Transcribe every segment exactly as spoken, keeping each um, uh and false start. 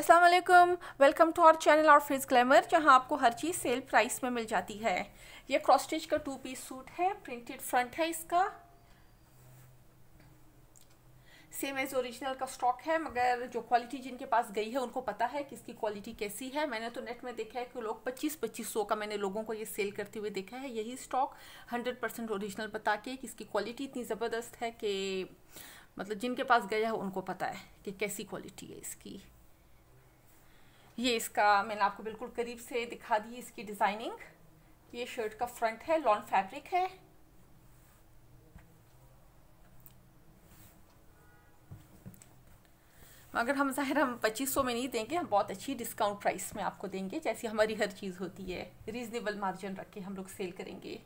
अस्सलाम वालेकुम, welcome to our channel और फिज ग्लैमर, जहाँ आपको हर चीज़ सेल प्राइस में मिल जाती है। ये क्रॉस स्टिच का टू पीस सूट है, प्रिंटेड फ्रंट है, इसका सेम एज ओरिजिनल का स्टॉक है, मगर जो क्वालिटी जिनके पास गई है उनको पता है कि इसकी क्वालिटी कैसी है। मैंने तो नेट में देखा है कि लोग पच्चीस पच्चीस सौ का मैंने लोगों को ये सेल करते हुए देखा है। यही स्टॉक हंड्रेड परसेंट ओरिजिनल बता के कि इसकी क्वालिटी इतनी ज़बरदस्त है कि मतलब जिनके पास गया है उनको पता है कि कैसी क्वालिटी है इसकी। ये इसका मैंने आपको बिल्कुल करीब से दिखा दी इसकी डिज़ाइनिंग। ये शर्ट का फ्रंट है, लॉन फैब्रिक है। मगर हम ज़ाहिर हम पच्चीस सौ में नहीं देंगे, हम बहुत अच्छी डिस्काउंट प्राइस में आपको देंगे, जैसी हमारी हर चीज़ होती है। रीज़नेबल मार्जिन रख के हम लोग सेल करेंगे।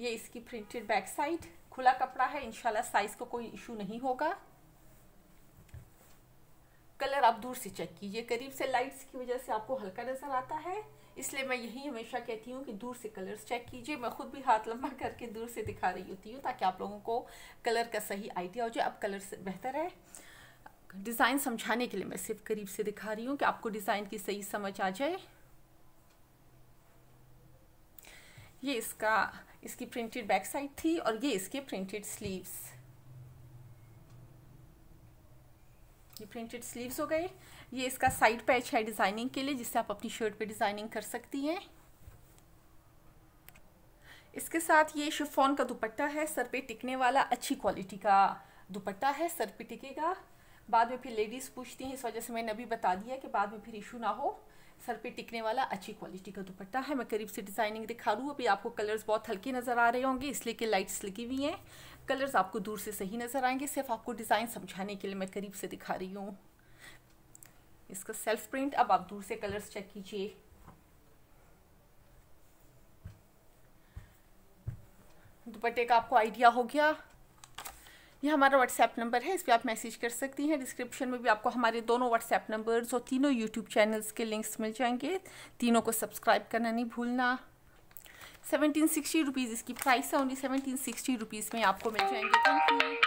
ये इसकी प्रिंटेड बैक साइड, खुला कपड़ा है, इंशाल्लाह साइज़ को कोई इशू नहीं होगा। कलर आप दूर से चेक कीजिए, करीब से लाइट्स की वजह से आपको हल्का नज़र आता है, इसलिए मैं यही हमेशा कहती हूँ कि दूर से कलर्स चेक कीजिए। मैं खुद भी हाथ लंबा करके दूर से दिखा रही होती हूँ ताकि आप लोगों को कलर का सही आइडिया हो जाए। अब कलर बेहतर है, डिज़ाइन समझाने के लिए मैं सिर्फ करीब से दिखा रही हूँ कि आपको डिज़ाइन की सही समझ आ जाए। ये इसका इसकी प्रिंटेड बैक साइड थी और ये इसके प्रिंटेड स्लीव्स, ये प्रिंटेड स्लीव्स हो गए। ये इसका साइड पैच है डिज़ाइनिंग के लिए, जिससे आप अपनी शर्ट पे डिज़ाइनिंग कर सकती हैं। इसके साथ ये शिफॉन का दुपट्टा है, सर पे टिकने वाला अच्छी क्वालिटी का दुपट्टा है, सर पे टिकेगा। बाद में फिर लेडीज़ पूछती हैं, इस वजह से मैंने अभी बता दिया कि बाद में फिर इशू ना हो। सर पे टिकने वाला अच्छी क्वालिटी का दुपट्टा है। मैं करीब से डिज़ाइनिंग दिखा रही हूँ, अभी आपको कलर्स बहुत हल्के नज़र आ रहे होंगे, इसलिए कि लाइट्स लगी हुई हैं। कलर्स आपको दूर से सही नज़र आएंगे, सिर्फ आपको डिज़ाइन समझाने के लिए मैं करीब से दिखा रही हूँ। इसका सेल्फ प्रिंट, अब आप दूर से कलर्स चेक कीजिए। दुपट्टे का आपको आइडिया हो गया। यह हमारा व्हाट्सएप नंबर है, इस पर आप मैसेज कर सकती हैं। डिस्क्रिप्शन में भी आपको हमारे दोनों व्हाट्सएप नंबर्स और तीनों यूट्यूब चैनल्स के लिंक्स मिल जाएंगे। तीनों को सब्सक्राइब करना नहीं भूलना। सेवनटीन सिक्सटी रुपीज़ इसकी प्राइस है, ओनली सेवनटीन सिक्सटी रुपीज़ में आपको मिल जाएंगे। Thank you.